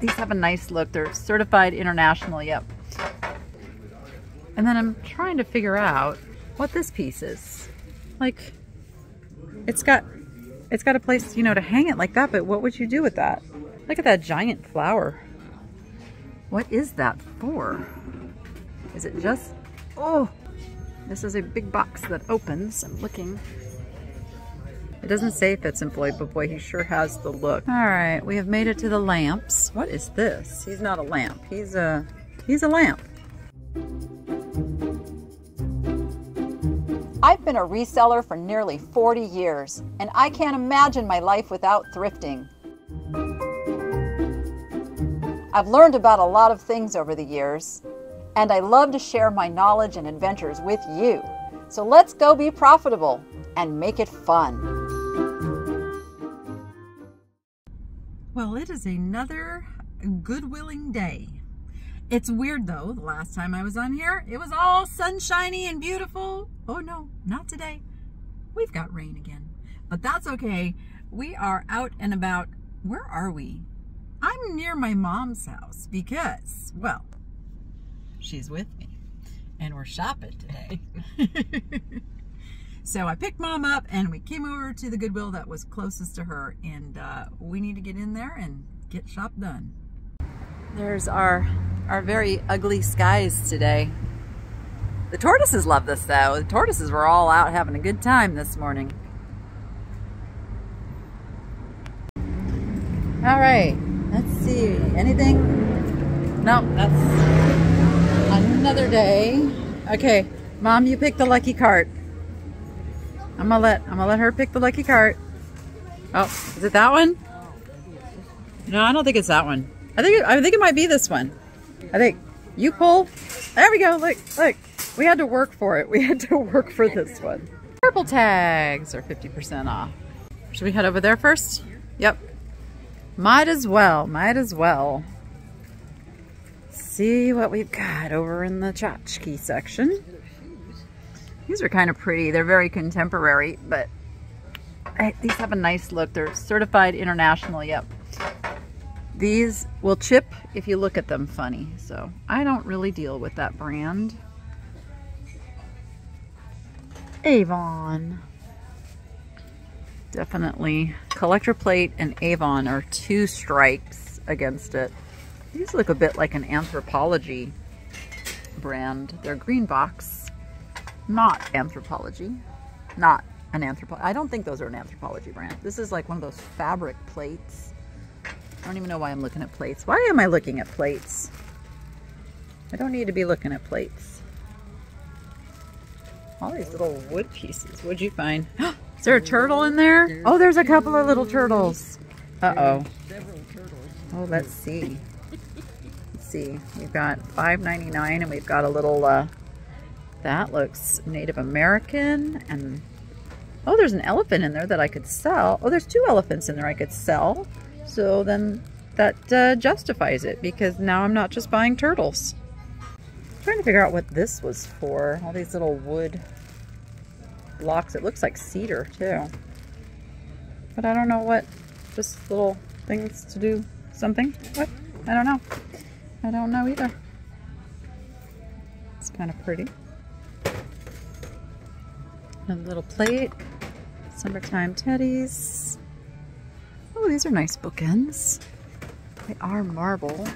These have a nice look. They're certified international, yep. And then I'm trying to figure out what this piece is. Like, it's got a place, you know, to hang it like that, but what would you do with that? Look at that giant flower. What is that for? Is it just, oh, this is a big box that opens. I'm looking. It doesn't say if it's employed, but boy, he sure has the look. All right, we have made it to the lamps. What is this? He's not a lamp. He's a lamp. I've been a reseller for nearly 40 years, and I can't imagine my life without thrifting. I've learned about a lot of things over the years, and I love to share my knowledge and adventures with you. So let's go be profitable and make it fun. Well, it is another Goodwilling day. It's weird though, the last time I was on here, it was all sunshiny and beautiful. Oh no, not today. We've got rain again, but that's okay. We are out and about. Where are we? I'm near my mom's house because, well, she's with me and we're shopping today. So I picked mom up and we came over to the Goodwill that was closest to her, and we need to get in there and get shop done. There's our very ugly skies today. The tortoises love this though. The tortoises were all out having a good time this morning. All right, let's see, anything? No, that's another day. Okay, Mom, you pick the lucky cart. I'm gonna let her pick the lucky cart. Oh, is it that one? No, I don't think it's that one. I think it might be this one. I think you pull. There we go. Look. We had to work for it. We had to work for this one. Purple tags are 50% off. Should we head over there first? Yep. Might as well. Might as well. See what we've got over in the tchotchke section. These are kind of pretty. They're very contemporary, but these have a nice look. They're certified international. Yep. These will chip if you look at them funny, so I don't really deal with that brand. Avon. Definitely. Collector Plate and Avon are two strikes against it. These look a bit like an Anthropology brand. They're green box. Not Anthropology. Not an Anthropology. I don't think those are an Anthropology brand. This is like one of those fabric plates. I don't even know why I'm looking at plates. Why am I looking at plates? I don't need to be looking at plates. All these little wood pieces. What'd you find? Is there a turtle in there? Oh, there's a couple of little turtles. Uh-oh. Oh, let's see. Let's see. We've got $5.99 and we've got a little, that looks Native American. And oh, there's an elephant in there that I could sell. Oh, there's two elephants in there I could sell. So then that justifies it, because now I'm not just buying turtles. I'm trying to figure out what this was for. All these little wood blocks. It looks like cedar too. But I don't know what, just little things to do something. What? I don't know. I don't know either. It's kind of pretty. A little plate. Summertime teddies. Oh, these are nice bookends. They are marble.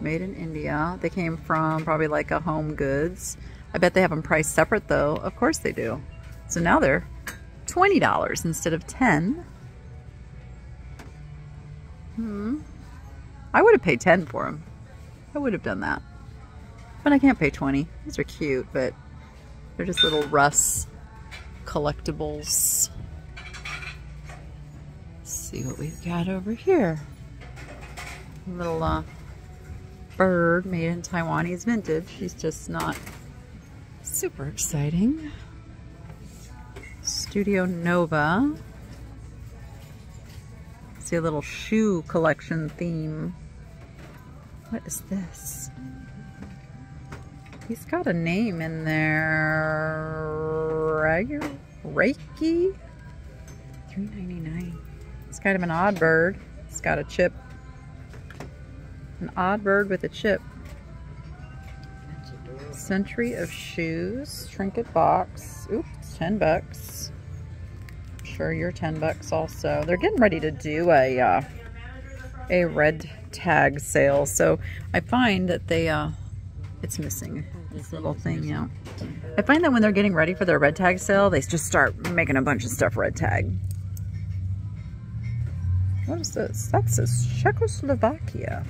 Made in India. They came from probably like a Home Goods. I bet they have them priced separate though. Of course they do. So now they're $20 instead of $10. I would have paid $10 for them. I would have done that. But I can't pay $20. These are cute, but they're just little Russ collectibles. See what we've got over here. A little bird made in Taiwanese vintage. She's just not super exciting. Studio Nova. See a little shoe collection theme. What is this? He's got a name in there. Reiki? $3.99. It's kind of an odd bird. It's got a chip An odd bird with a chip. Century of shoes. Trinket box. Oops, 10 bucks. I'm sure you're 10 bucks also. They're getting ready to do a red tag sale. So I find that they, it's missing this little thing, yeah. I find that when they're getting ready for their red tag sale, they just start making a bunch of stuff red tag. What is this? That says Czechoslovakia.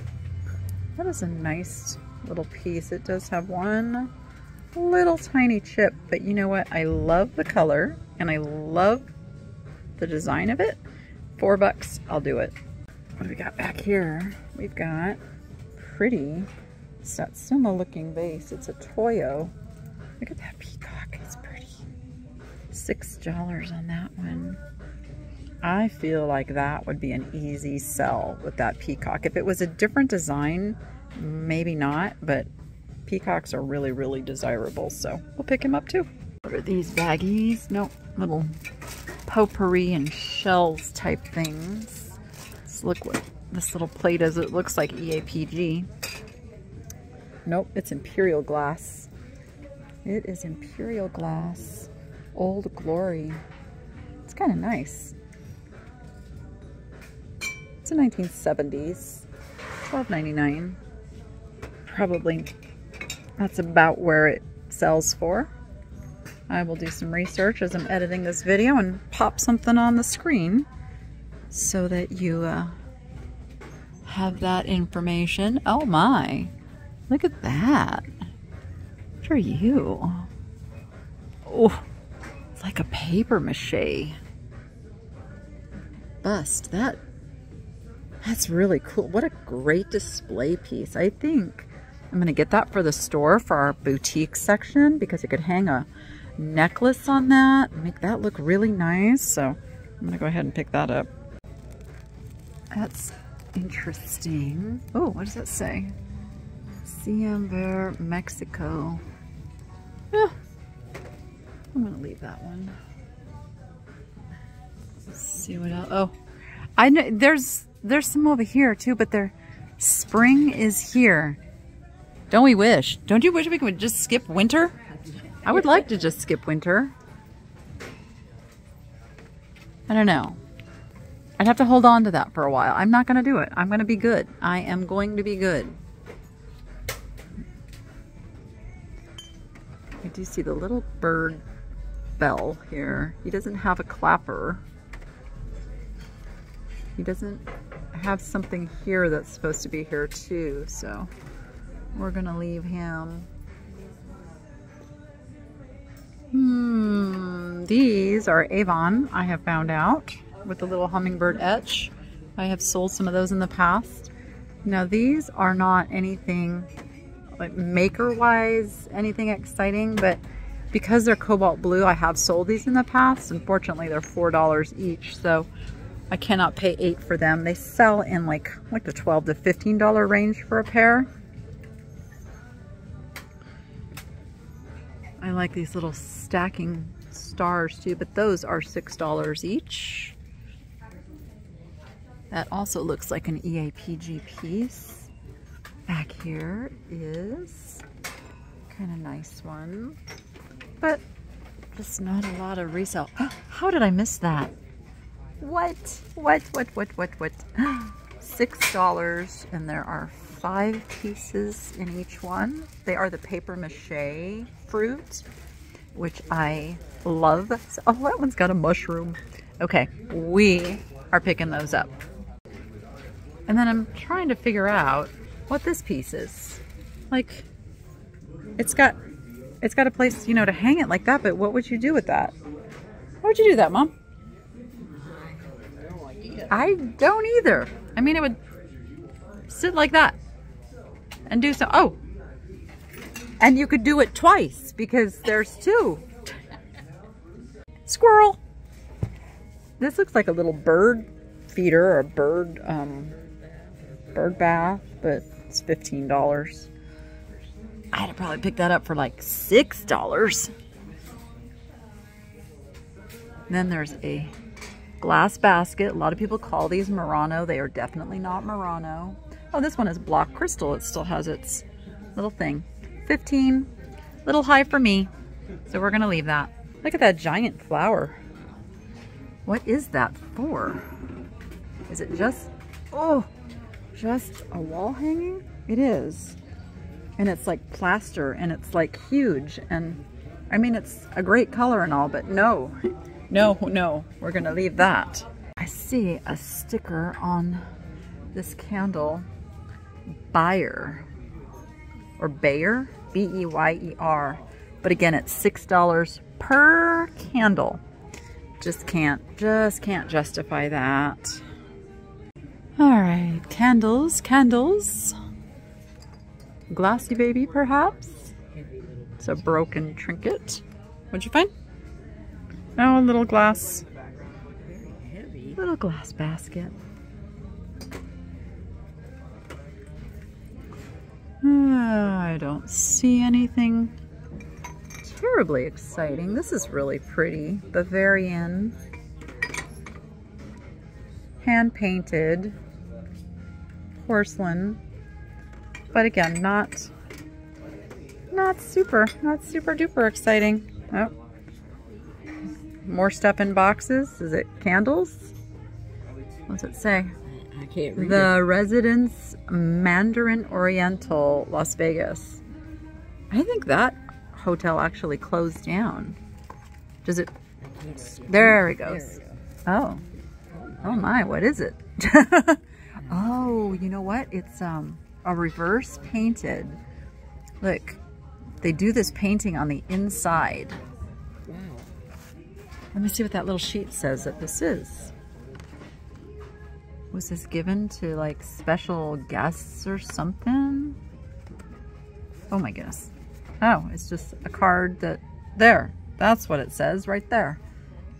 That is a nice little piece. It does have one little tiny chip, but you know what? I love the color and I love the design of it. $4, I'll do it. What do we got back here? We've got pretty Satsuma looking vase. It's a Toyo. Look at that peacock. It's pretty. $6 on that one. I feel like that would be an easy sell with that peacock. If it was a different design, maybe not, but peacocks are really, really desirable, so we'll pick him up too. What are these baggies? Nope, little potpourri and shells type things. Let's look what this little plate is. It looks like EAPG. Nope, it's imperial glass. It is imperial glass. Old Glory. It's kind of nice. It's a 1970s, $12.99. Probably that's about where it sells for. I will do some research as I'm editing this video and pop something on the screen so that you have that information. Oh my, look at that. What are you? Oh, it's like a paper mache bust. That's really cool. What a great display piece. I think I'm going to get that for the store for our boutique section because you could hang a necklace on that and make that look really nice. So I'm going to go ahead and pick that up. That's interesting. Oh, what does that say? Cienver, Mexico. Yeah. I'm going to leave that one. Let's see what else. Oh, I know there's some over here too, but their spring is here. Don't we wish? Don't you wish we could just skip winter? I would like to just skip winter. I don't know. I'd have to hold on to that for a while. I'm not going to do it. I'm going to be good. I am going to be good. I do see the little bird bell here. He doesn't have a clapper. He doesn't have something here that's supposed to be here too, so we're gonna leave him. These are Avon, I have found out, with the little hummingbird etch. I have sold some of those in the past. Now these are not anything like maker-wise, anything exciting, but because they're cobalt blue, I have sold these in the past. Unfortunately, they're $4 each, so I cannot pay $8 for them. They sell in like the $12 to $15 range for a pair. I like these little stacking stars too, but those are $6 each. That also looks like an EAPG piece. Back here is kind of nice one, but just not a lot of resale. How did I miss that? What? $6, and there are 5 pieces in each one. They are the paper mache fruit, which I love. Oh, that one's got a mushroom. Okay, we are picking those up. And then I'm trying to figure out what this piece is. Like, it's got a place, you know, to hang it like that, but what would you do with that? How would you do that, Mom? I don't either. I mean, it would sit like that and do so. Oh, and you could do it twice because there's 2. Squirrel. This looks like a little bird feeder or a bird, bird bath, but it's $15. I'd have probably picked that up for like $6. Then there's a glass basket. A lot of people call these Murano. They are definitely not Murano. Oh, this one is block crystal. It still has its little thing. 15, little high for me. So we're gonna leave that. Look at that giant flower. What is that for? Is it just, oh, just a wall hanging? It is. And it's like plaster and it's like huge. And I mean, it's a great color and all, but no, no, no, we're gonna leave that. I see a sticker on this candle, Bayer or Bayer, B-E-Y-E-R. But again, it's $6 per candle. Just can't justify that. All right, candles, candles. Glossy baby, perhaps. It's a broken trinket. What'd you find? Oh, a little glass. Little glass basket. I don't see anything terribly exciting. This is really pretty. Bavarian. Hand-painted. Porcelain. But again, not super duper exciting. Oh. More stuff in boxes. Is it candles? What's it say? I can't read it. The Residence Mandarin Oriental, Las Vegas. I think that hotel actually closed down. Does it? There it goes. Oh. Oh my, what is it? Oh, you know what? It's a reverse painted. Look, they do this painting on the inside. Wow. Let me see what that little sheet says that this is. Was this given to like special guests or something? Oh my goodness. Oh, it's just a card that, there, that's what it says right there.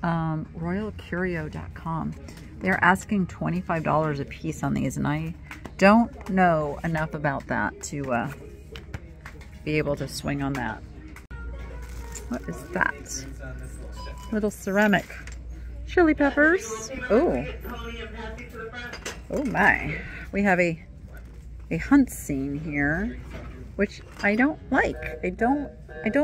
Royalcurio.com. They're asking $25 a piece on these, and I don't know enough about that to be able to swing on that. What is that? Little ceramic chili peppers. Oh, oh my. We have a hunt scene here, which I don't like. I don't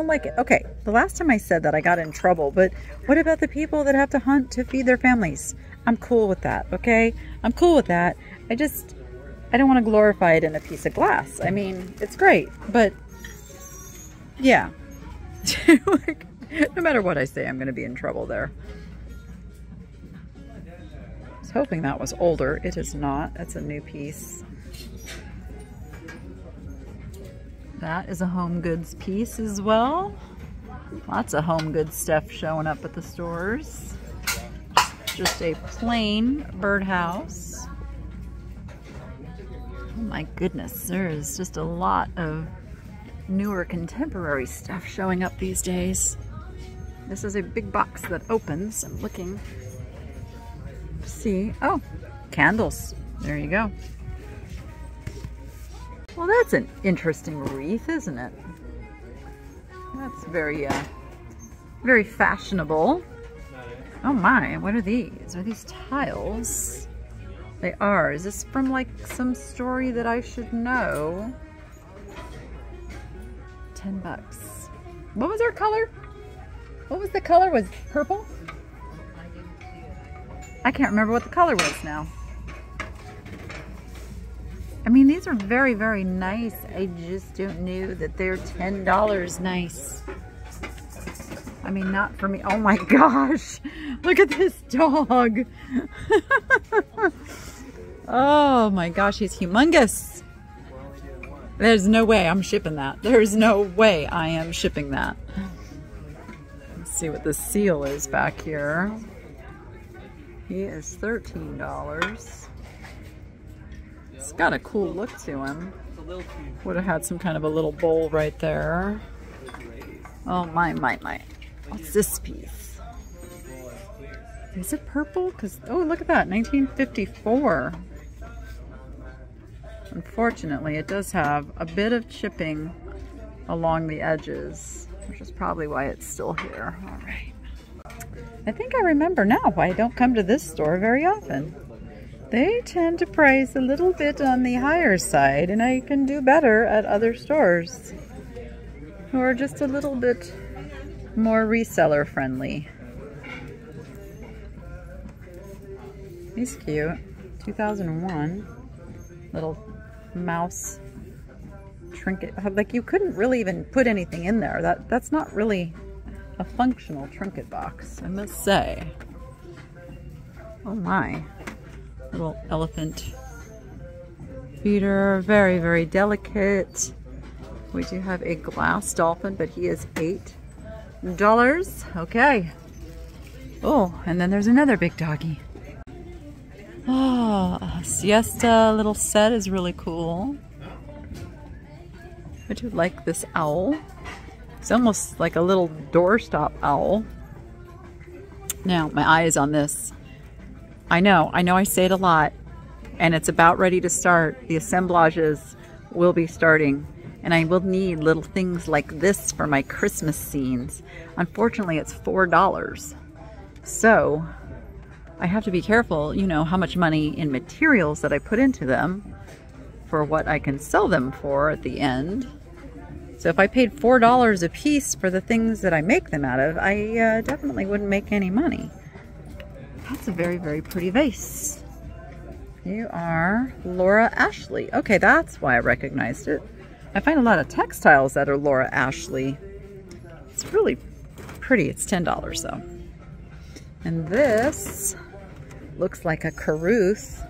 like it. Okay, the last time I said that I got in trouble, but what about the people that have to hunt to feed their families? I'm cool with that, okay? I'm cool with that. I don't want to glorify it in a piece of glass. I mean, it's great, but yeah. Like, no matter what I say, I'm going to be in trouble there. I was hoping that was older. It is not. That's a new piece. That is a home goods piece as well. Lots of home goods stuff showing up at the stores. Just a plain birdhouse. Oh my goodness, there is just a lot of newer contemporary stuff showing up these days. This is a big box that opens. I'm looking to see. Oh, candles. There you go. Well, that's an interesting wreath, isn't it? That's very, very fashionable. Oh my, what are these? Are these tiles? They are. Is this from like some story that I should know? $10. What was our color? What was the color? Was purple? I can't remember what the color was now. I mean, these are very, very nice. I just don't know that they're $10 nice. I mean, not for me. Oh my gosh. Look at this dog. Oh my gosh, he's humongous. There's no way I'm shipping that. There's no way I am shipping that. Let's see what the seal is back here. He is $13. It's got a cool look to him. Would have had some kind of a little bowl right there. Oh my. What's this piece? Is it purple? Cause, oh, look at that, 1954. Unfortunately, it does have a bit of chipping along the edges, which is probably why it's still here. All right. I think I remember now why I don't come to this store very often. They tend to price a little bit on the higher side, and I can do better at other stores who are just a little bit more reseller friendly. He's cute. 2001. Little mouse trinket. Like, you couldn't really even put anything in there. That's not really a functional trinket box, I must say. Oh my. Little elephant feeder, very, very delicate. We do have a glass dolphin, but he is $8. Okay. Oh, and then there's another big doggy. Oh, a siesta little set is really cool. I do like this owl. It's almost like a little doorstop owl. Now, my eye is on this. I know I say it a lot, and it's about ready to start. The assemblages will be starting, and I will need little things like this for my Christmas scenes. Unfortunately, it's $4. So I have to be careful, you know, how much money in materials that I put into them for what I can sell them for at the end. So if I paid $4 a piece for the things that I make them out of, I definitely wouldn't make any money. That's a very, very pretty vase. You are Laura Ashley. Okay, that's why I recognized it. I find a lot of textiles that are Laura Ashley. It's really pretty. It's $10 though. And this looks like a Carruth.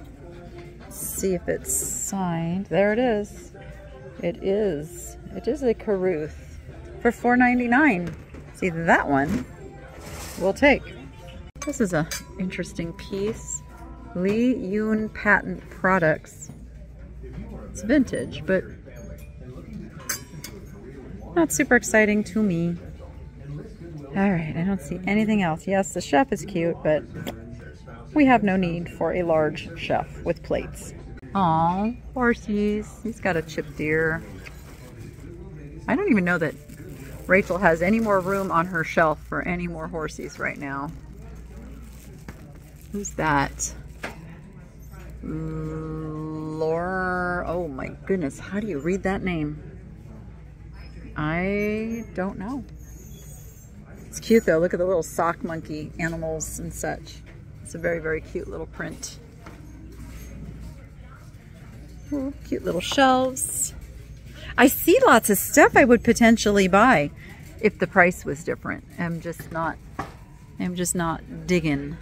Let's see if it's signed. There it is. It is a Carruth for $4.99. See, that one we'll take. This is an interesting piece. Lee Yoon Patent Products. It's vintage, but not super exciting to me. All right, I don't see anything else. Yes, the chef is cute, but we have no need for a large chef with plates. Aw, horsies. He's got a chipped deer. I don't even know that Rachel has any more room on her shelf for any more horsies right now. Who's that? Laura, oh my goodness, how do you read that name? I don't know. It's cute though, look at the little sock monkey animals and such. It's a very, very cute little print. Ooh, cute little shelves. I see lots of stuff I would potentially buy if the price was different. I'm just not digging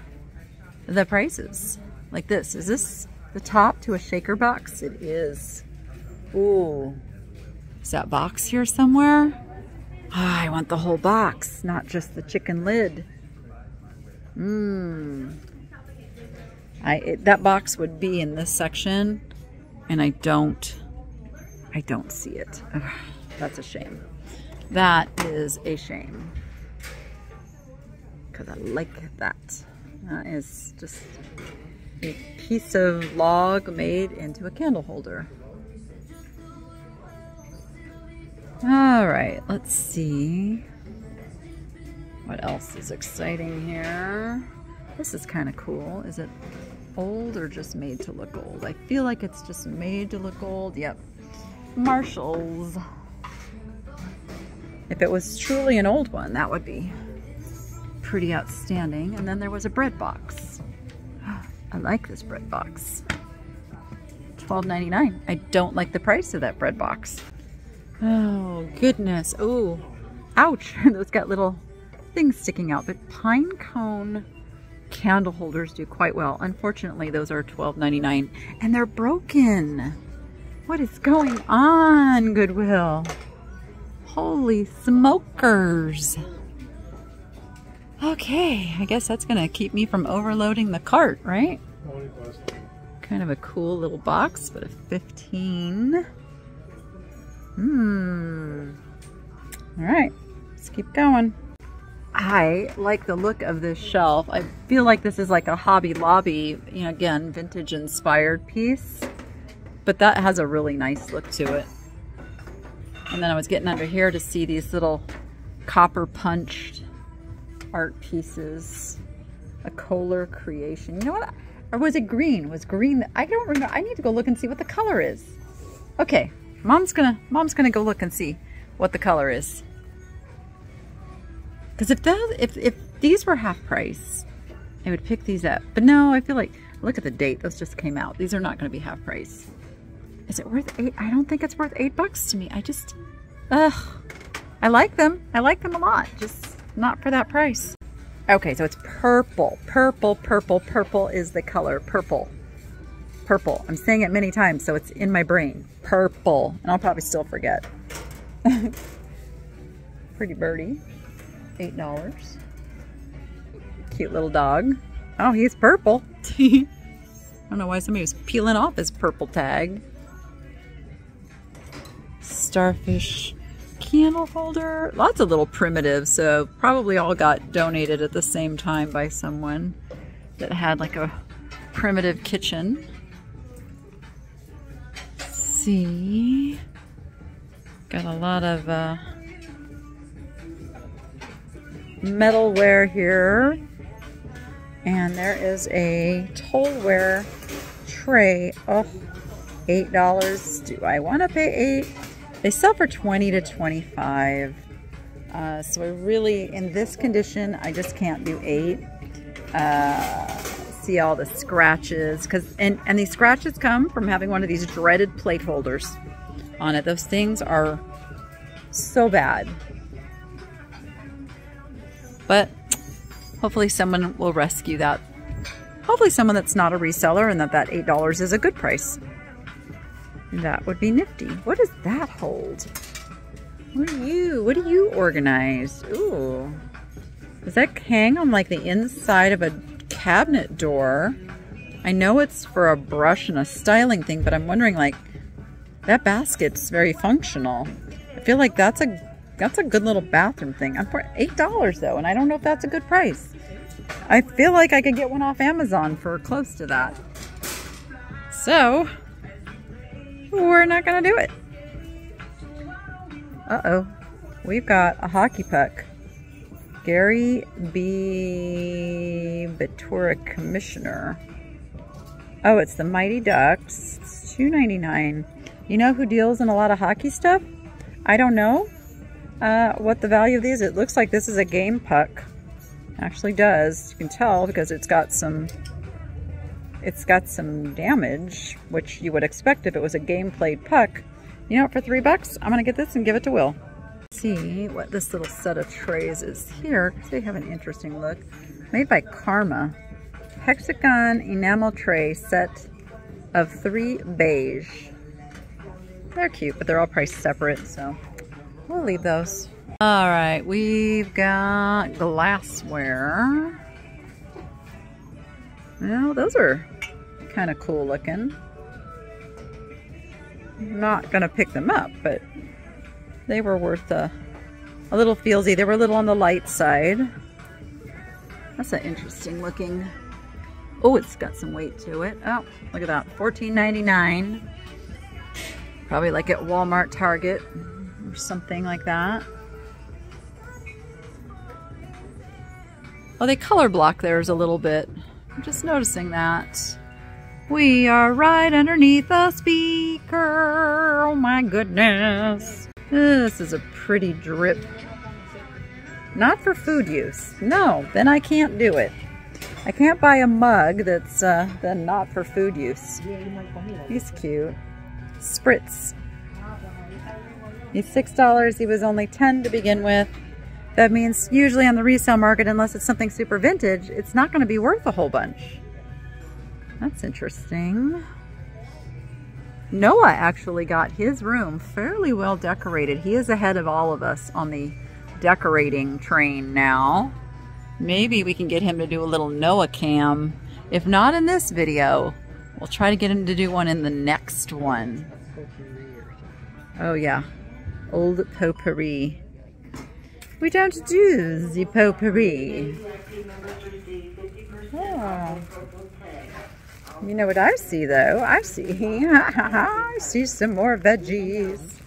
the prices. Like this. Is this the top to a shaker box? It is. Ooh. Is that box here somewhere? Oh, I want the whole box, not just the chicken lid. That box would be in this section, and I don't see it. Ugh, that's a shame. That is a shame. Because I like that. That is just a piece of log made into a candle holder. All right, let's see what else is exciting here. This is kind of cool. Is it old or just made to look old? I feel like it's just made to look old. Yep. Marshalls. If it was truly an old one, that would be pretty outstanding. And then there was a bread box. I like this bread box. $12.99. I don't like the price of that bread box. Oh, goodness. Oh, ouch. Those got little things sticking out, but pine cone candle holders do quite well. Unfortunately, those are $12.99 and they're broken. What is going on, Goodwill? Holy smokers. Okay, I guess that's going to keep me from overloading the cart, right? Kind of a cool little box, but a 15. All right, let's keep going. I like the look of this shelf. I feel like this is like a Hobby Lobby, you know, again, vintage inspired piece, but that has a really nice look to it. And then I was getting under here to see these little copper punched art pieces. A Kohler creation. You know what? Or was it green? Was green? I don't remember. I need to go look and see what the color is. Okay, mom's gonna go look and see what the color is. Because if these were half price, I would pick these up. But no, I feel like, look at the date. Those just came out. These are not going to be half price. Is it worth $8? I don't think it's worth $8 to me. I just, I like them. I like them a lot. Just not for that price. Okay, so it's purple. Purple, purple, purple is the color. Purple. Purple. I'm saying it many times, so it's in my brain. Purple. And I'll probably still forget. Pretty birdie. $8. Cute little dog. Oh, he's purple. I don't know why somebody was peeling off his purple tag. Starfish candle holder. Lots of little primitives, so probably all got donated at the same time by someone that had like a primitive kitchen. Let's see. Got a lot of metalware here. And there is a Tolware tray. Oh, $8. Do I want to pay $8? They sell for $20 to $25. So I really, in this condition, I just can't do $8. See all the scratches, because and these scratches come from having one of these dreaded plate holders on it. Those things are so bad. But hopefully someone will rescue that. Hopefully someone that's not a reseller, and that $8 is a good price. That would be nifty. What does that hold? What do you organize? Ooh. Does that hang on like the inside of a cabinet door? I know it's for a brush and a styling thing, but I'm wondering, like, that basket's very functional. I feel like that's a good little bathroom thing. I'm for $8 though, and I don't know if that's a good price. I feel like I could get one off Amazon for close to that. So, we're not gonna do it. Uh-oh, we've got a hockey puck. Gary B. Batura Commissioner. Oh, it's the Mighty Ducks. It's $2.99. You know who deals in a lot of hockey stuff? I don't know. What the value of these? It looks like this is a game puck. Actually does. You can tell because it's got some damage, which you would expect if it was a game played puck. You know what, for $3, I'm gonna get this and give it to Will. See what this little set of trays is here, because they have an interesting look. Made by Karma. Hexagon enamel tray set of 3 beige. They're cute, but they're all priced separate, so we'll leave those. All right, we've got glassware. Well, those are kind of cool looking. I'm not gonna pick them up, but they were worth a little feelsy. They were a little on the light side. That's an interesting looking. Oh, it's got some weight to it. Oh, look at that, $14.99. Probably like at Walmart, Target, or something like that. Well, they color block theirs a little bit. I'm just noticing that. We are right underneath a speaker. Oh my goodness. This is a pretty drip. Not for food use. No, then I can't do it. I can't buy a mug that's then not for food use. He's cute. Spritz. He's $6. He was only $10 to begin with. That means usually on the resale market, unless it's something super vintage, it's not going to be worth a whole bunch. That's interesting. Noah actually got his room fairly well decorated. He is ahead of all of us on the decorating train now. Maybe we can get him to do a little Noah cam. If not in this video, we'll try to get him to do one in the next one. Oh yeah. Old potpourri. We don't do the potpourri. Oh. You know what I see though? I see some more veggies.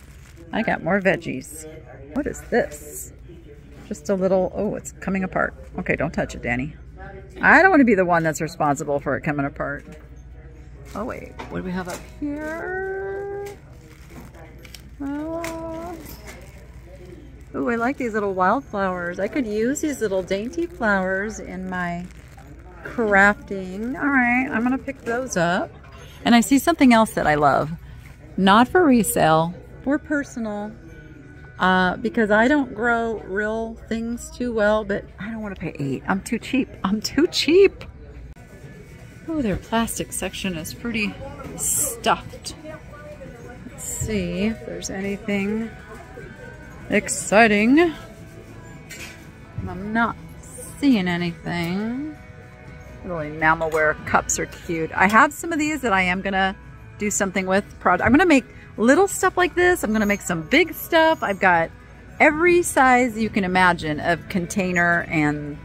I got more veggies. What is this? Just a little, oh, it's coming apart. Okay, don't touch it, Danny. I don't want to be the one that's responsible for it coming apart. Oh, wait, what do we have up here? Oh, I like these little wildflowers. I could use these little dainty flowers in my crafting. All right, I'm going to pick those up. And I see something else that I love. Not for resale, for personal. Because I don't grow real things too well, but I don't want to pay $8. I'm too cheap. I'm too cheap. Oh, their plastic section is pretty stuffed. Let's see if there's anything exciting. I'm not seeing anything. Little enamelware cups are cute. I have some of these that I am going to do something with. I'm going to make little stuff like this. I'm going to make some big stuff. I've got every size you can imagine of container and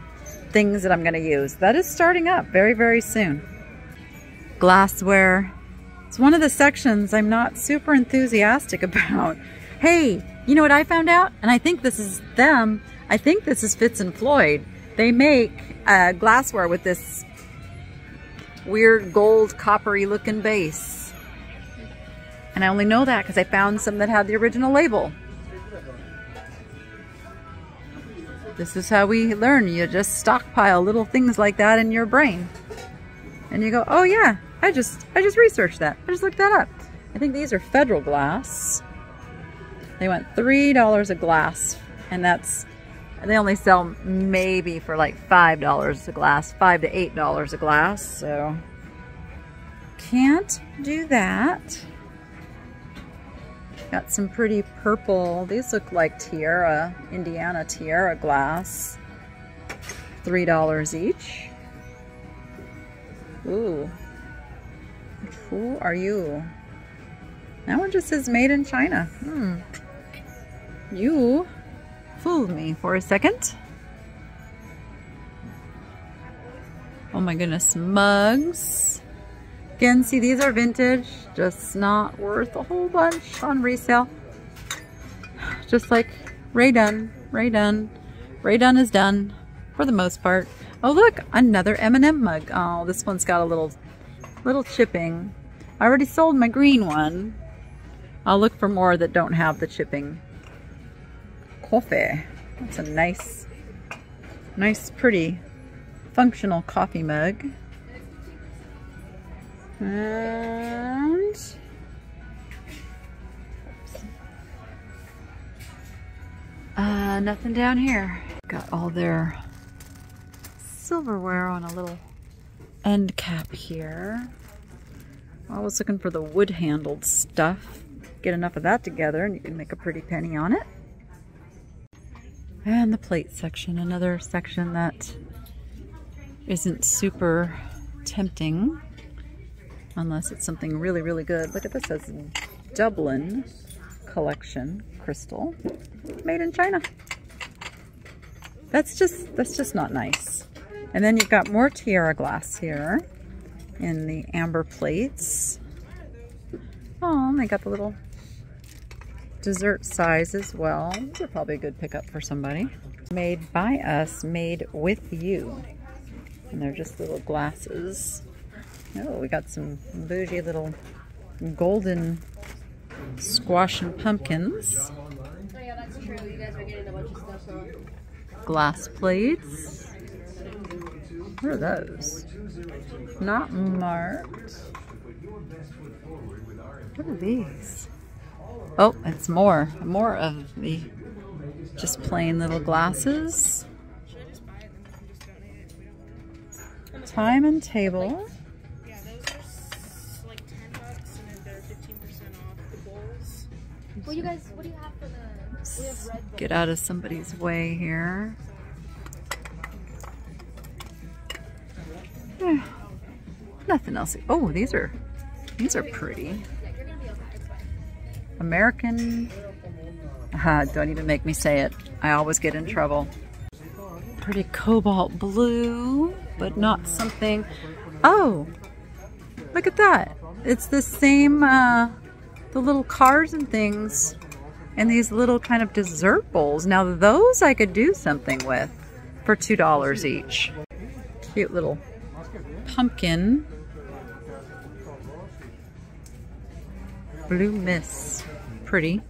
things that I'm going to use. That is starting up very, very soon. Glassware. It's one of the sections I'm not super enthusiastic about. Hey, you know what I found out? And I think this is them. I think this is Fitz and Floyd. They make glassware with this weird gold coppery looking base. And I only know that because I found some that had the original label. This is how we learn. You just stockpile little things like that in your brain. And you go, oh yeah, I just researched that. I just looked that up. I think these are Federal Glass. They went $3 a glass. And that's, they only sell maybe for like $5 a glass, $5 to $8 a glass. So can't do that. Got some pretty purple. These look like Tierra, Indiana Tierra glass. $3 each. Ooh. Which fool are you? That one just says made in China. You fooled me for a second. Oh my goodness, mugs. Again, see, these are vintage, just not worth a whole bunch on resale. Just like Ray Dunn, Ray Dunn. Ray Dunn is done for the most part. Oh, look, another M&M mug. Oh, this one's got a little chipping. I already sold my green one. I'll look for more that don't have the chipping. Coffee. That's a nice, pretty, functional coffee mug. And nothing down here. Got all their silverware on a little end cap here. I was looking for the wood-handled stuff. Get enough of that together and you can make a pretty penny on it. And the plate section, another section that isn't super tempting. Unless it's something really, really good. Look at this, it says Dublin Collection Crystal, made in China. That's just not nice. And then you've got more Tierra glass here in the amber plates. Oh, and they got the little dessert size as well. These are probably a good pickup for somebody. Made by us, made with you. And they're just little glasses. Oh, we got some bougie little golden squash and pumpkins. Oh, yeah, that's true. You guys are getting a bunch of stuff on. Glass plates. What are those? Not marked. What are these? Oh, it's more. More of the just plain little glasses. Time and table. Well, you guys, what do you have for the... We have red. Get out of somebody's way here. Nothing else. Oh, these are pretty. American. Don't even make me say it. I always get in trouble. Pretty cobalt blue, but not something. Oh, look at that. It's the same. The little cars and things and these little kind of dessert bowls. Now those I could do something with for $2 each. Cute little pumpkin. Blue mist. Pretty.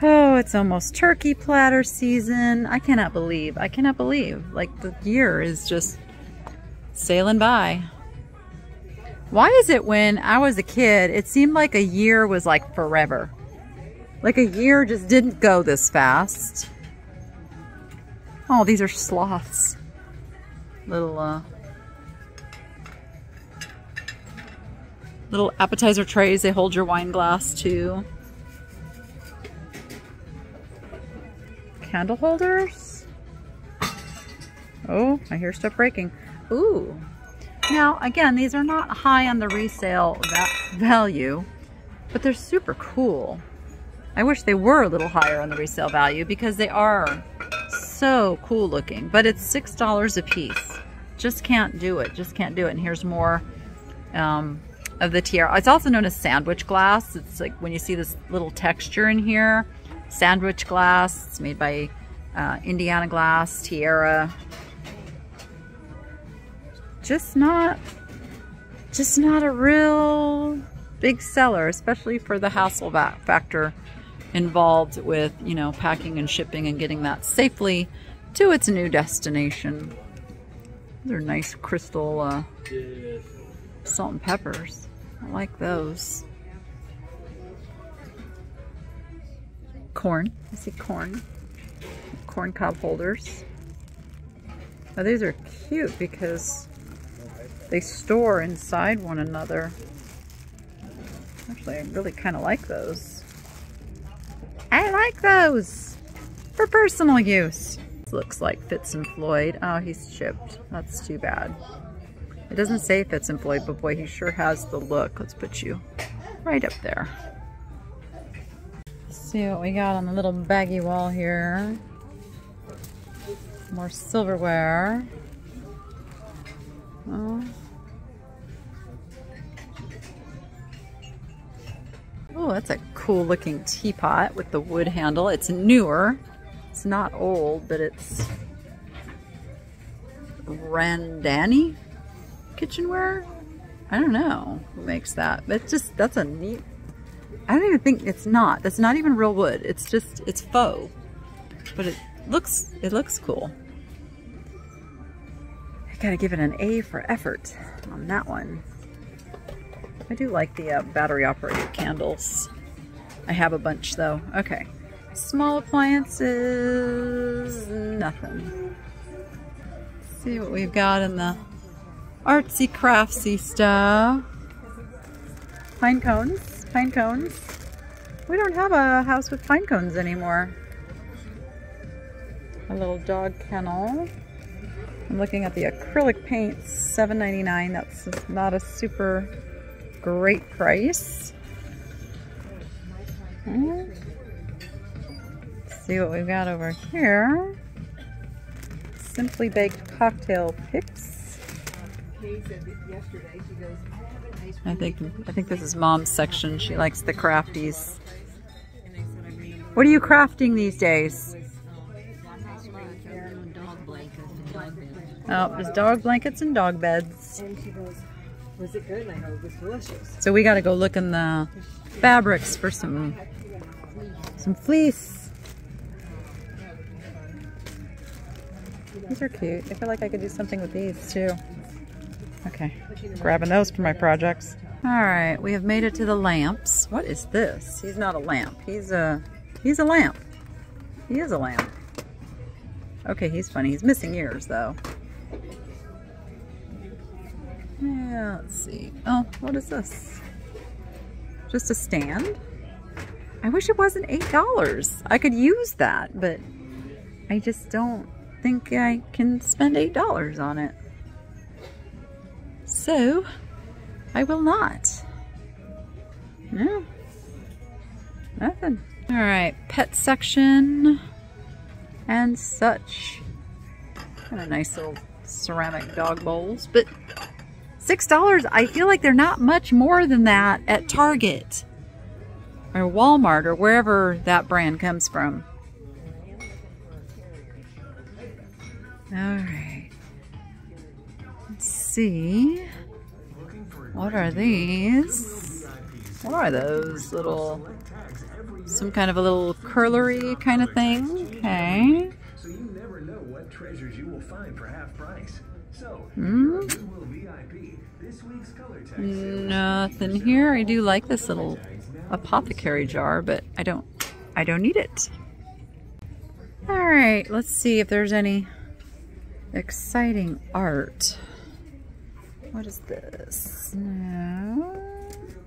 Oh, it's almost turkey platter season. I cannot believe. I cannot believe. Like, the year is just sailing by. Why is it when I was a kid, it seemed like a year was like forever? Like a year just didn't go this fast. Oh, these are sloths. Little, little appetizer trays. They hold your wine glass too. Candle holders. Oh, I hear stuff breaking. Ooh. Now, again, these are not high on the resale value, but they're super cool. I wish they were a little higher on the resale value because they are so cool looking, but it's $6 a piece. Just can't do it. Just can't do it. And here's more of the tiara. It's also known as sandwich glass. It's like when you see this little texture in here. Sandwich glass. It's made by Indiana Glass, tiara. Just not a real big seller, especially for the hassle factor involved with, you know, packing and shipping and getting that safely to its new destination. They're nice crystal salt and peppers. I like those. Corn. I see corn. Corn cob holders. Now these are cute because they store inside one another. Actually, I really kind of like those. I like those for personal use. This looks like Fitz and Floyd. Oh, he's chipped. That's too bad. It doesn't say Fitz and Floyd, but boy, he sure has the look. Let's put you right up there. See what we got on the little baggy wall here. More silverware. Oh. Oh, that's a cool looking teapot with the wood handle. It's newer. It's not old, but it's Randani kitchenware. I don't know who makes that, but it's just, that's a neat. I don't even think it's not. That's not even real wood. It's just, it's faux, but it looks cool. I gotta give it an A for effort on that one. I do like the battery operated candles. I have a bunch though. Okay. Small appliances, nothing. Let's see what we've got in the artsy craftsy stuff. Pine cones. Pine cones. We don't have a house with pine cones anymore. A little dog kennel. I'm looking at the acrylic paint, $7.99. That's not a super great price. Let's see what we've got over here. Simply Baked Cocktail Picks. I think this is Mom's section. She likes the crafties. What are you crafting these days? Oh, there's dog blankets and dog beds. Was it good? I know it was delicious. So we got to go look in the fabrics for some fleece. These are cute. I feel like I could do something with these too. Okay, grabbing those for my projects. All right, we have made it to the lamps. What is this? He's not a lamp. He's a lamp. He is a lamp. Okay, he's funny. He's missing ears though. Yeah, let's see. Oh, what is this? Just a stand? I wish it wasn't $8. I could use that, but I just don't think I can spend $8 on it. So, I will not. No. Nothing. Alright, pet section and such. Kind of nice little ceramic dog bowls, but $6, I feel like they're not much more than that at Target or Walmart or wherever that brand comes from. All right. Let's see. What are these? What are those little, some kind of a little curlery kind of thing? Okay. So you never know what treasures you will find for half price. So, VIP, this week's color text. Nothing here. I do like this little apothecary jar, but I don't need it. All right, let's see if there's any exciting art. What is this? No.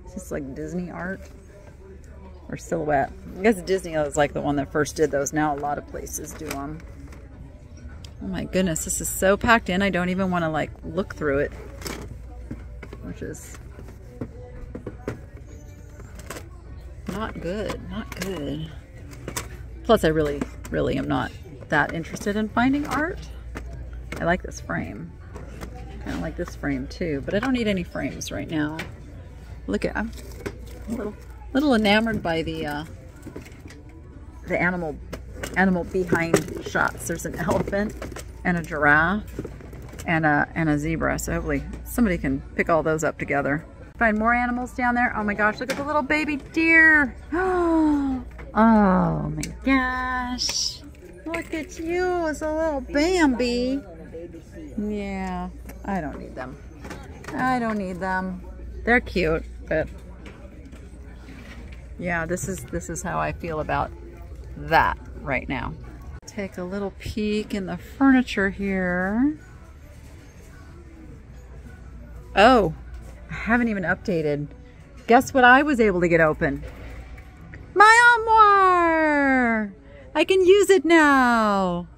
Is this like Disney art or silhouette? I guess Disney was like the one that first did those. Now a lot of places do them. Oh my goodness, this is so packed in, I don't even want to like look through it, which is not good, not good. Plus I really, really am not that interested in finding art. I like this frame. I kind of like this frame too, but I don't need any frames right now. Look at, I'm a little enamored by the animal behind shots. There's an elephant and a giraffe and a zebra. So hopefully somebody can pick all those up together. Find more animals down there. Oh my gosh, look at the little baby deer. Oh my gosh. Look at you, it's a little Bambi. Yeah, I don't need them. I don't need them. They're cute, but yeah, this is how I feel about that right now. Take a little peek in the furniture here. Oh, I haven't even updated. Guess what I was able to get open? My armoire! I can use it now!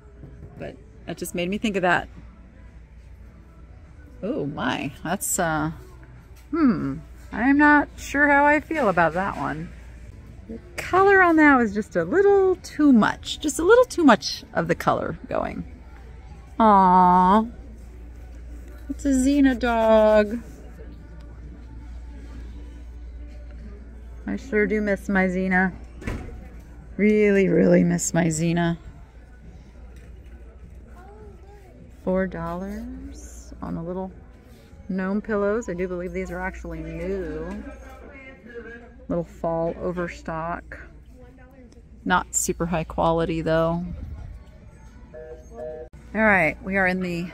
But that just made me think of that. Oh my, that's I'm not sure how I feel about that one. The color on that was just a little too much. Just a little too much of the color going. Aww. It's a Xena dog. I sure do miss my Xena. Really, really miss my Xena. $4 on the little gnome pillows. I do believe these are actually new. Little fall overstock. Not super high quality though. All right, we are in the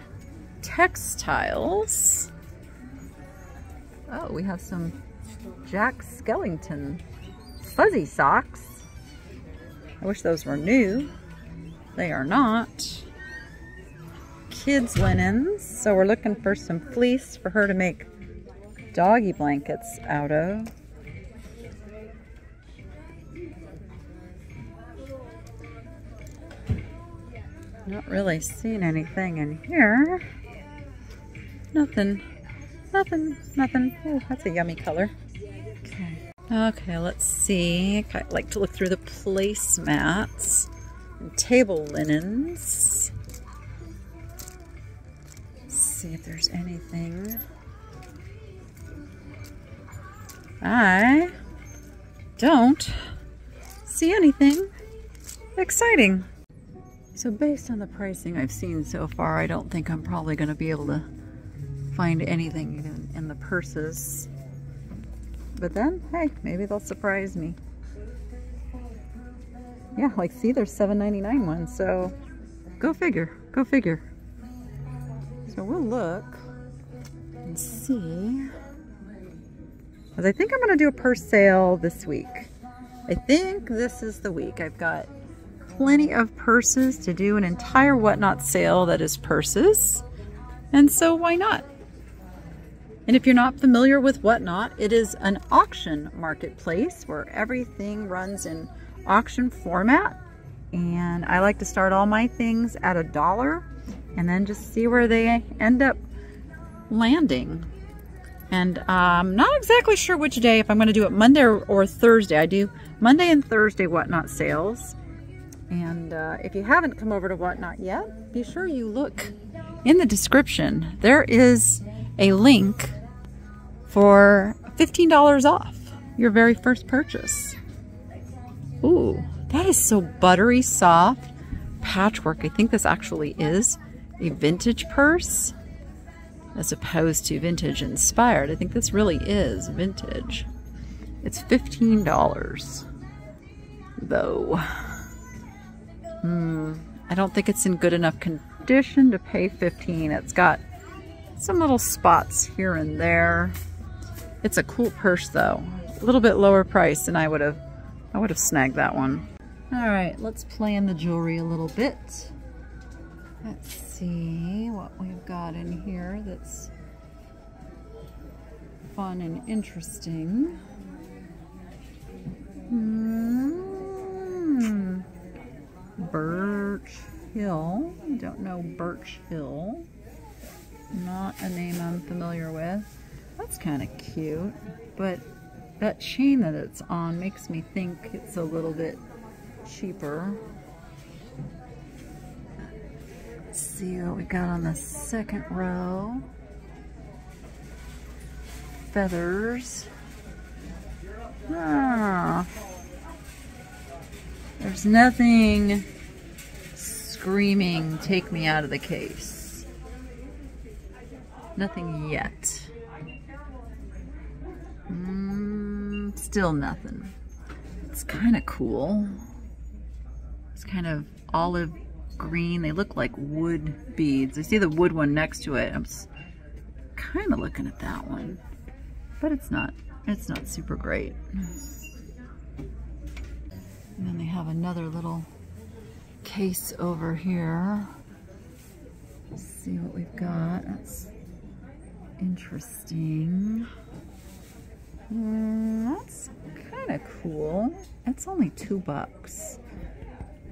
textiles. Oh, we have some Jack Skellington fuzzy socks. I wish those were new. They are not. Kids linens. So we're looking for some fleece for her to make doggy blankets out of. Not really seeing anything in here. Nothing. Oh, that's a yummy color. Okay, let's see. I like to look through the placemats and table linens. Let's see if there's anything. I don't see anything exciting. So based on the pricing I've seen so far, I don't think I'm probably going to be able to find anything even in the purses. But then, hey, maybe they'll surprise me. Yeah, like see, there's $7.99 ones, so go figure, go figure. So we'll look and see. Because I think I'm going to do a purse sale this week. I think this is the week. I've got plenty of purses to do an entire Whatnot sale that is purses, and so why not? And if you're not familiar with Whatnot, it is an auction marketplace where everything runs in auction format, and I like to start all my things at $1 and then just see where they end up landing. And I'm not exactly sure which day, if I'm going to do it Monday or Thursday. I do Monday and Thursday Whatnot sales. And if you haven't come over to Whatnot yet, be sure you look in the description. There is a link for $15 off your very first purchase. Ooh, that is so buttery soft. Patchwork. I think this actually is a vintage purse as opposed to vintage inspired. I think this really is vintage. It's $15 though. I don't think it's in good enough condition to pay $15. It's got some little spots here and there. It's a cool purse though. A little bit lower price than I would have snagged that one. All right, let's play in the jewelry a little bit. Let's see what we've got in here that's fun and interesting. Birch Hill. I don't know Birch Hill. Not a name I'm familiar with. That's kind of cute, but that chain that it's on makes me think it's a little bit cheaper. Let's see what we got on the second row. Feathers. Ah. There's nothing screaming, take me out of the case. Nothing yet. Still nothing. It's kind of cool. It's kind of olive green. They look like wood beads. I see the wood one next to it. I'm kind of looking at that one, but it's not super great. And then they have another little case over here. Let's see what we've got. That's interesting. That's kind of cool. It's only $2.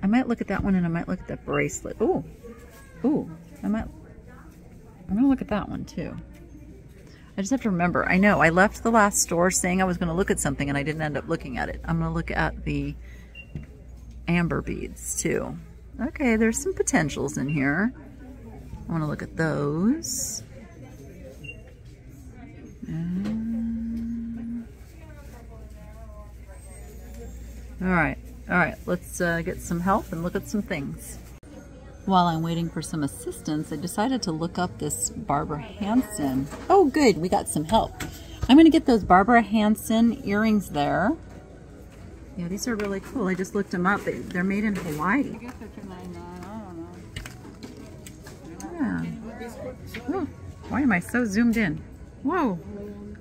I might look at that one, and I might look at that bracelet. Ooh, I'm gonna look at that one too. I just have to remember. I know I left the last store saying I was gonna look at something, and I didn't end up looking at it. I'm gonna look at the amber beads too. Okay, there's some potentials in here. I want to look at those. All right, let's get some help and look at some things. While I'm waiting for some assistance, I decided to look up this Barbara Hansen. Oh good, we got some help. I'm gonna get those Barbara Hansen earrings there. Yeah, these are really cool. I just looked them up. They're made in Hawaii. Yeah. Oh, why am I so zoomed in? Whoa.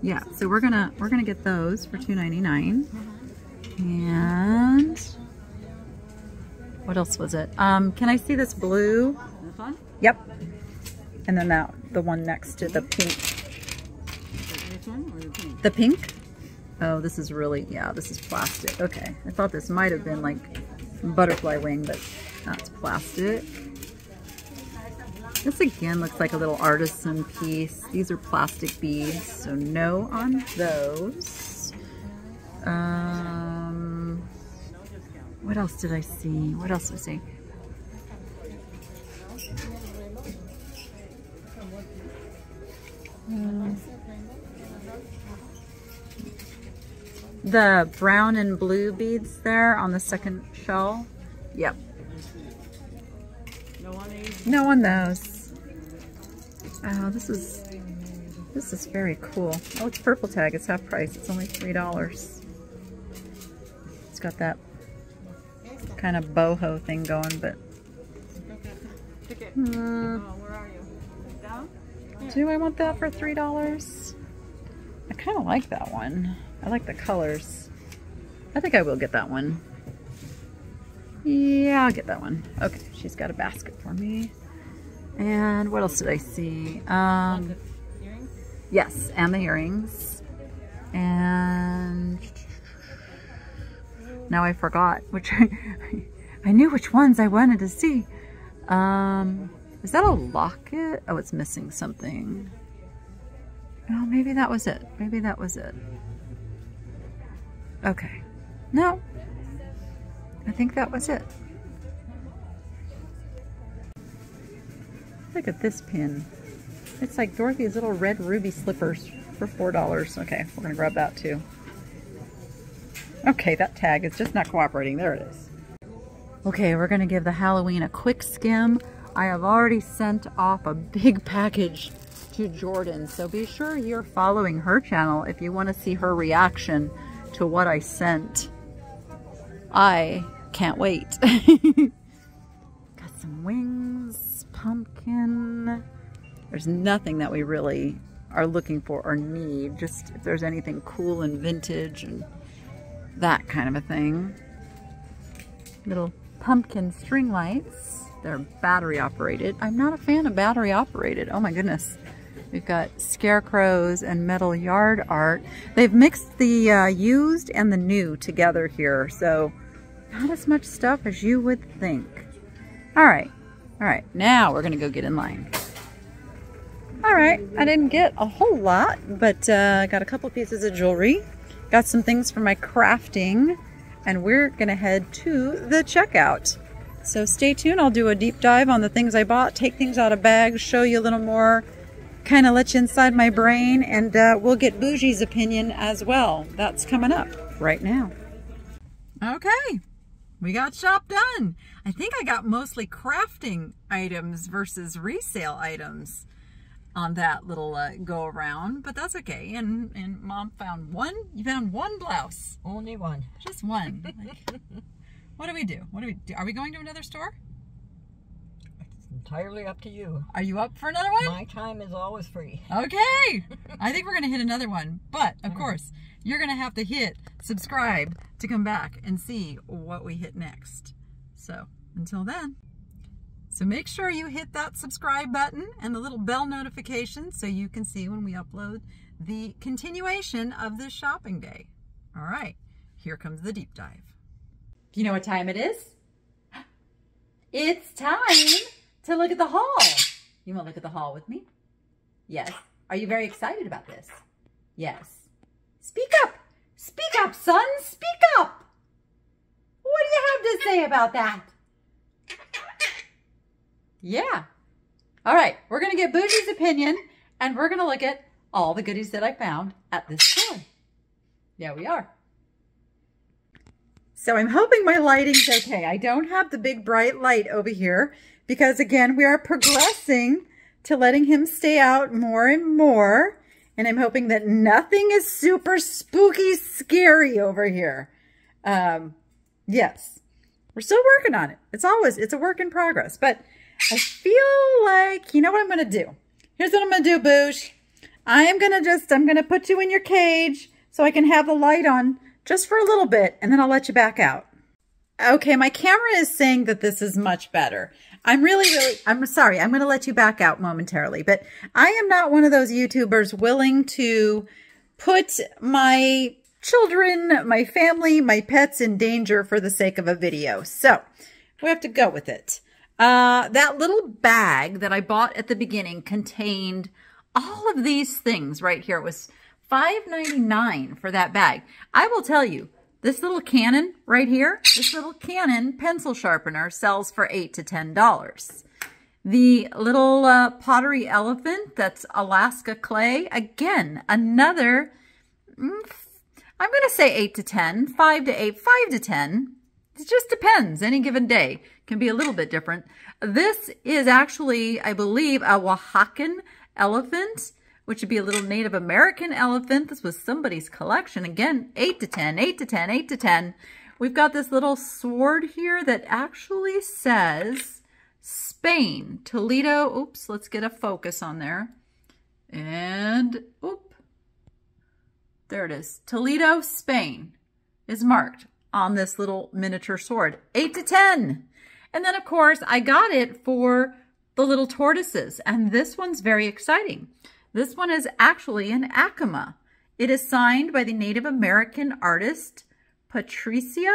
Yeah, so we're gonna get those for $2.99. And what else was it? Can I see this blue? This one? Yep. And then the one next to the pink. This one or the pink? The pink? Oh, this is really, yeah, this is plastic. Okay. I thought this might have been like butterfly wing, but that's plastic. This again looks like a little artisan piece. These are plastic beads, so no on those. What else did I see? What else was I? The brown and blue beads there on the second shell. Yep. No on those. Oh, this is very cool. Oh, it's purple tag. It's half price. It's only $3. It's got that kind of boho thing going, but do I want that for $3? I kind of like that one. I like the colors. I think I will get that one. Yeah, I'll get that one. Okay, she's got a basket for me. And what else did I see? Yes, and the earrings. And now I forgot which. I knew which ones I wanted to see. Is that a locket? Oh, it's missing something. Oh, maybe that was it. Maybe that was it. Okay. No. I think that was it. Look at this pin. It's like Dorothy's little red ruby slippers for $4. Okay, we're gonna grab that too. Okay, that tag is just not cooperating. There it is. Okay, we're gonna give the Halloween a quick skim. I have already sent off a big package to Jordan, so be sure you're following her channel if you want to see her reaction to what I sent. I can't wait. Got some wings, pumpkin. There's nothing that we really are looking for or need, just if there's anything cool and vintage and that kind of a thing. Little pumpkin string lights. They're battery operated. I'm not a fan of battery operated. Oh my goodness. We've got scarecrows and metal yard art. They've mixed the used and the new together here, so not as much stuff as you would think. All right, now we're gonna go get in line. All right, I didn't get a whole lot, but I got a couple pieces of jewelry, got some things for my crafting, and we're gonna head to the checkout. So stay tuned, I'll do a deep dive on the things I bought, take things out of bags, show you a little more, kind of let you inside my brain, and we'll get Bougie's opinion as well. That's coming up right now. Okay, we got shop done. I think I got mostly crafting items versus resale items on that little go around, but that's okay. And Mom found one. You found one blouse. Only one. Just one. Like, what do we do? What do we do? Are we going to another store? Entirely up to you. Are you up for another one? My time is always free. Okay. I think we're going to hit another one, but of course you're going to have to hit subscribe to come back and see what we hit next. So until then, so make sure you hit that subscribe button and the little bell notification so you can see when we upload the continuation of this shopping day. All right, here comes the deep dive. Do you know what time it is? It's time to look at the haul. You want to look at the haul with me? Yes. Are you very excited about this? Yes. Speak up. Speak up, son. Speak up. What do you have to say about that? Yeah. All right. We're going to get Bougie's opinion, and we're going to look at all the goodies that I found at this store. Yeah, we are. So I'm hoping my lighting's okay. I don't have the big bright light over here, because again, we are progressing to letting him stay out more and more. And I'm hoping that nothing is super spooky, scary over here. Yes, we're still working on it. It's a work in progress, but I feel like, you know what I'm going to do? Here's what I'm going to do, Boosh. I'm going to put you in your cage so I can have the light on just for a little bit, and then I'll let you back out. Okay, my camera is saying that this is much better. I'm sorry. I'm going to let you back out momentarily, but I am not one of those YouTubers willing to put my children, my family, my pets in danger for the sake of a video. So we have to go with it. That little bag that I bought at the beginning contained all of these things right here. It was $5.99 for that bag. I will tell you, this little Canon right here, this little Canon pencil sharpener sells for $8 to $10. The little pottery elephant, that's Alaska clay. Again, another, I'm going to say 8 to 10, 5 to 8, 5 to 10. It just depends. Any given day can be a little bit different. This is actually, I believe, a Oaxacan elephant, which would be a little Native American elephant. This was somebody's collection. Again, 8 to 10, 8 to 10, 8 to 10. We've got this little sword here that actually says Spain, Toledo. Oops, let's get a focus on there. And, oop, there it is. Toledo, Spain is marked on this little miniature sword. 8 to 10. And then, of course, I got it for the little tortoises. And this one's very exciting. This one is actually an Acoma. It is signed by the Native American artist, Patricio.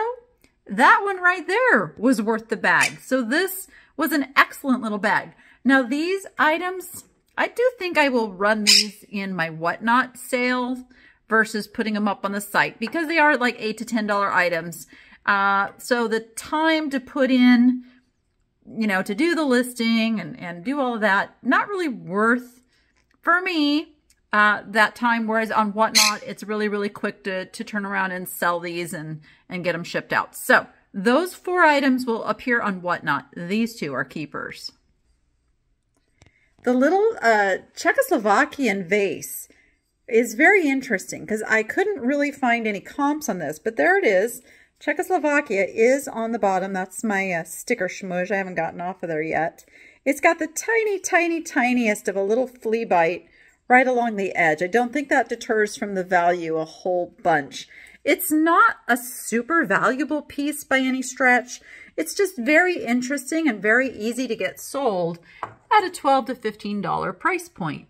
That one right there was worth the bag. So this was an excellent little bag. Now these items, I do think I will run these in my Whatnot sale versus putting them up on the site, because they are like $8 to $10 items. So the time to put in, you know, to do the listing and do all of that, not really worth for me that time, whereas on Whatnot, it's really, really quick to turn around and sell these and get them shipped out. So those 4 items will appear on Whatnot. These 2 are keepers. The little Czechoslovakian vase is very interesting because I couldn't really find any comps on this, but there it is. Czechoslovakia is on the bottom. That's my sticker schmooze. I haven't gotten off of there yet. It's got the tiny, tiny, tiniest of a little flea bite right along the edge. I don't think that deters from the value a whole bunch. It's not a super valuable piece by any stretch. It's just very interesting and very easy to get sold at a $12 to $15 price point.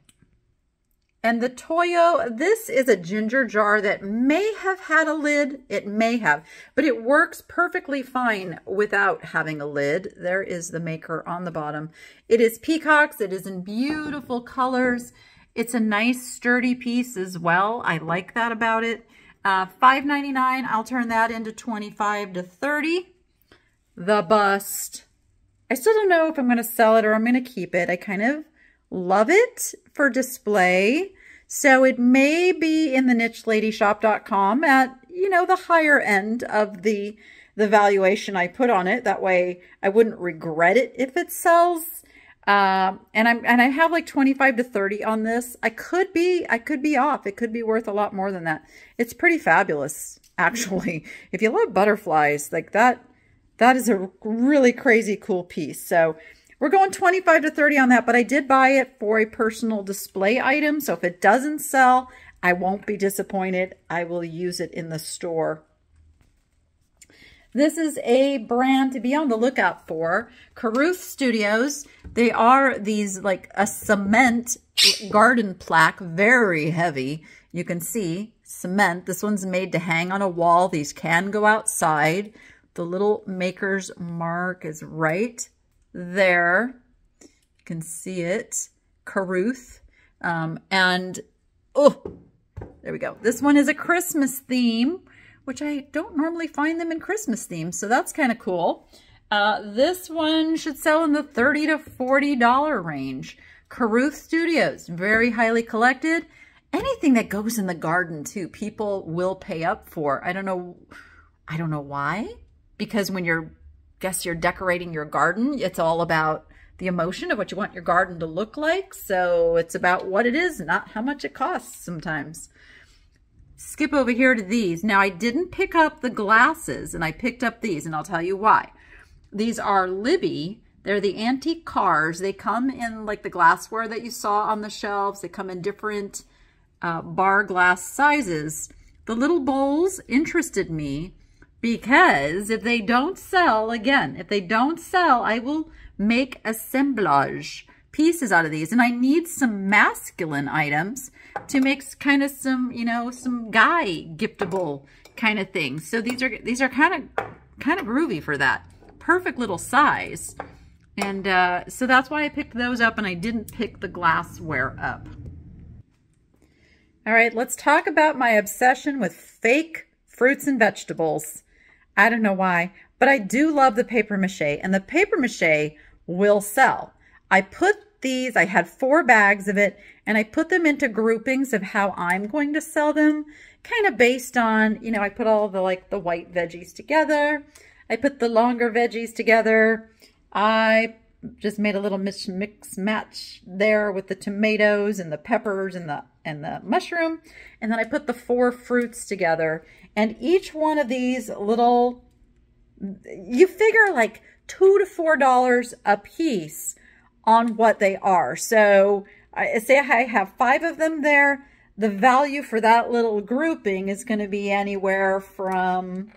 And the Toyo, this is a ginger jar that may have had a lid. It may have, but it works perfectly fine without having a lid. There is the maker on the bottom. It is peacocks. It is in beautiful colors. It's a nice sturdy piece as well. I like that about it. $5.99, I'll turn that into $25 to $30. The bust. I still don't know if I'm going to sell it or I'm going to keep it. I kind of love it for display. So it may be in the nicheladyshop.com at, you know, the higher end of the valuation I put on it. That way I wouldn't regret it if it sells. And I have like 25 to 30 on this. I could be off. It could be worth a lot more than that. It's pretty fabulous, actually. If you love butterflies like that, that is a really crazy cool piece. So we're going 25 to 30 on that, but I did buy it for a personal display item. So if it doesn't sell, I won't be disappointed. I will use it in the store. This is a brand to be on the lookout for, Carruth Studios. They are these like a cement garden plaque, very heavy. You can see cement. This one's made to hang on a wall. These can go outside. The little maker's mark is right there. You can see it, Carruth. And, oh, there we go. This one is a Christmas theme, which I don't normally find them in Christmas themes, so that's kind of cool. This one should sell in the $30 to $40 range. Carruth Studios, very highly collected. Anything that goes in the garden too, people will pay up for. I don't know why, because when you're decorating your garden, it's all about the emotion of what you want your garden to look like. So it's about what it is, not how much it costs sometimes. Skip over here to these. Now, I didn't pick up the glasses, and I picked up these, and I'll tell you why. These are Libby. They're the antique cars. They come in like the glassware that you saw on the shelves. They come in different bar glass sizes. The little bowls interested me because if they don't sell, again, if they don't sell, I will make assemblage pieces out of these. And I need some masculine items to make kind of some, you know, some guy giftable kind of things. So these are kind of groovy for that. Perfect little size. And so that's why I picked those up and I didn't pick the glassware up. All right, let's talk about my obsession with fake fruits and vegetables. I don't know why, but I do love the papier-mâché, and the papier-mâché will sell. I put these, I had 4 bags of it, and I put them into groupings of how I'm going to sell them, kind of based on, you know, I put all the, like, the white veggies together. I put the longer veggies together. I just made a little mix match there with the tomatoes and the peppers and the mushroom. And then I put the 4 fruits together. And each one of these little, you figure like $2 to $4 a piece on what they are. So I say I have 5 of them there. The value for that little grouping is going to be anywhere from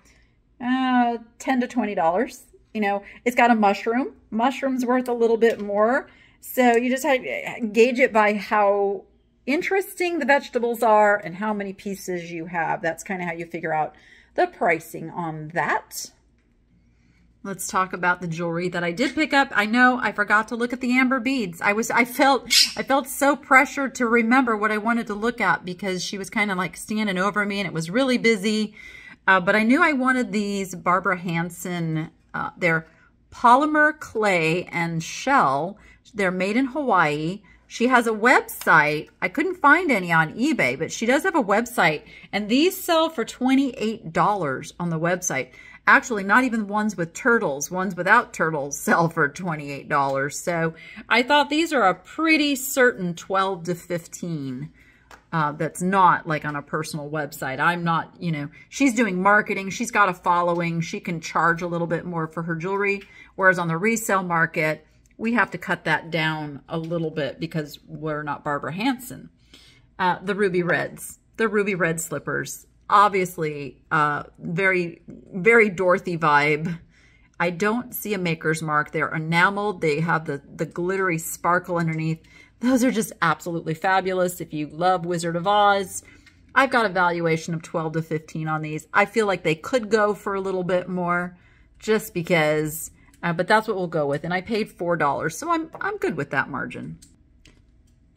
$10 to $20. You know, it's got a mushroom. Mushroom's worth a little bit more. So you just have to gauge it by how interesting the vegetables are and how many pieces you have. That's kind of how you figure out the pricing on that. Let's talk about the jewelry that I did pick up. I know I forgot to look at the amber beads. I felt so pressured to remember what I wanted to look at because she was kind of like standing over me and it was really busy. But I knew I wanted these Barbara Hansen. They're polymer clay and shell. They're made in Hawaii. She has a website. I couldn't find any on eBay, but she does have a website. And these sell for $28 on the website. Actually, not even ones with turtles. Ones without turtles sell for $28. So I thought these are a pretty certain 12 to 15. That's not like on a personal website. I'm not, you know, she's doing marketing. She's got a following. She can charge a little bit more for her jewelry. Whereas on the resale market, we have to cut that down a little bit because we're not Barbara Hansen. The ruby red slippers, obviously very, very Dorothy vibe. I don't see a maker's mark. They're enameled. They have the glittery sparkle underneath. Those are just absolutely fabulous. If you love Wizard of Oz, I've got a valuation of 12 to 15 on these. I feel like they could go for a little bit more just because, but that's what we'll go with. And I paid $4, so I'm good with that margin.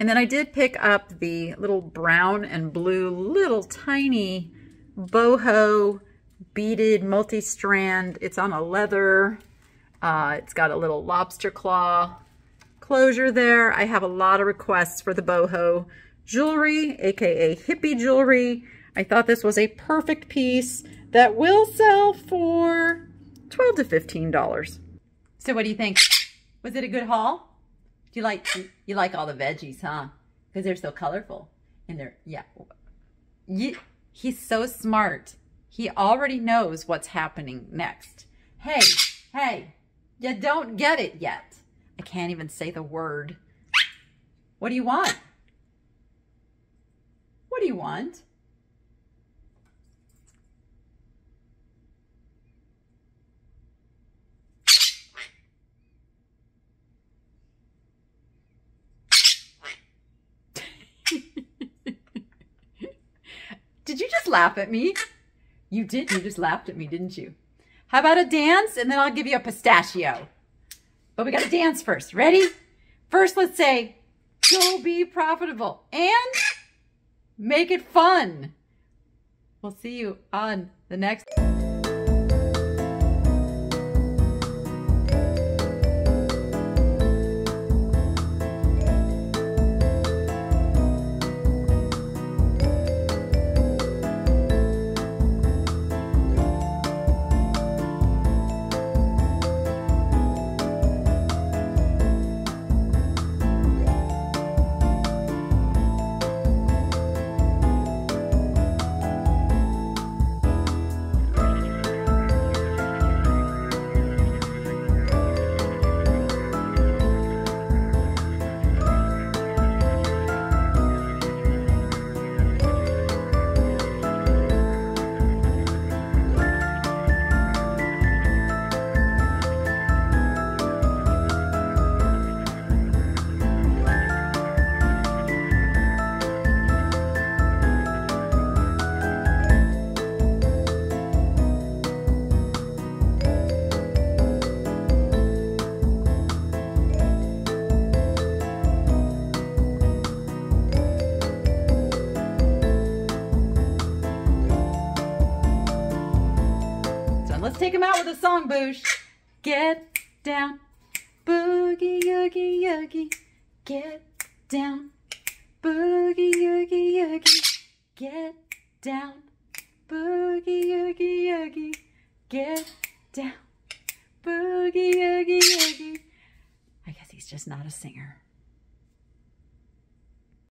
And then I did pick up the little brown and blue, little tiny boho beaded multi-strand. It's on a leather. It's got a little lobster claw closure there. I have a lot of requests for the boho jewelry, aka hippie jewelry. I thought this was a perfect piece that will sell for $12 to $15. So what do you think? Was it a good haul? Do you like all the veggies, huh? Because they're so colorful and they're, yeah. He's so smart. He already knows what's happening next. Hey, hey, you don't get it yet. I can't even say the word. What do you want? What do you want? Did you just laugh at me? You did. You just laughed at me, didn't you? How about a dance and then I'll give you a pistachio? But we got to dance first. Ready? First, let's say, go be profitable and make it fun. We'll see you on the next. Take him out with a song, Boosh. Get down, boogie, oogie, oogie. Get down, boogie, oogie, oogie. Get down, boogie, oogie, oogie. Get down, boogie, oogie, oogie. I guess he's just not a singer.